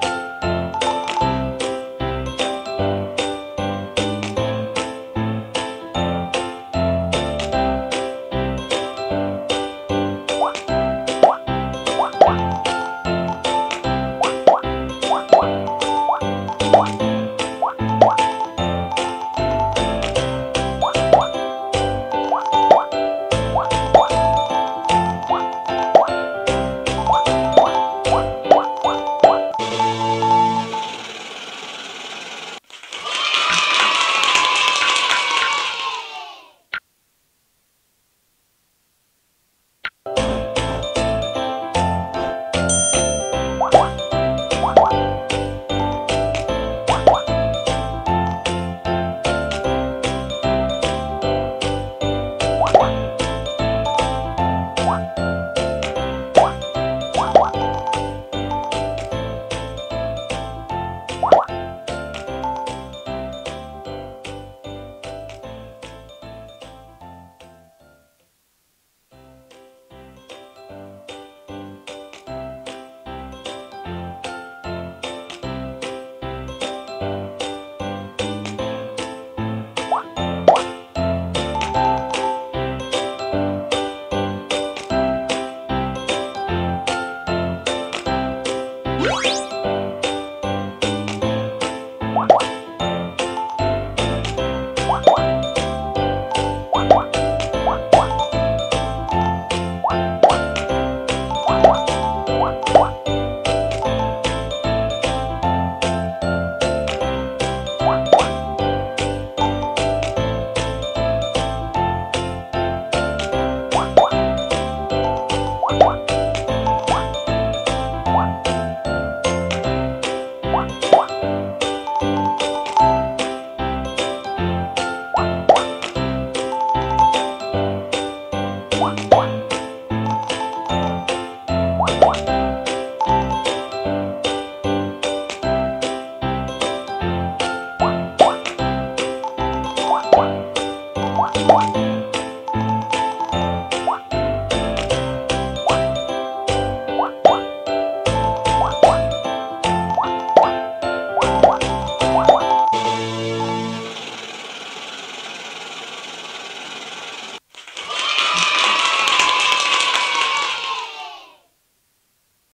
What?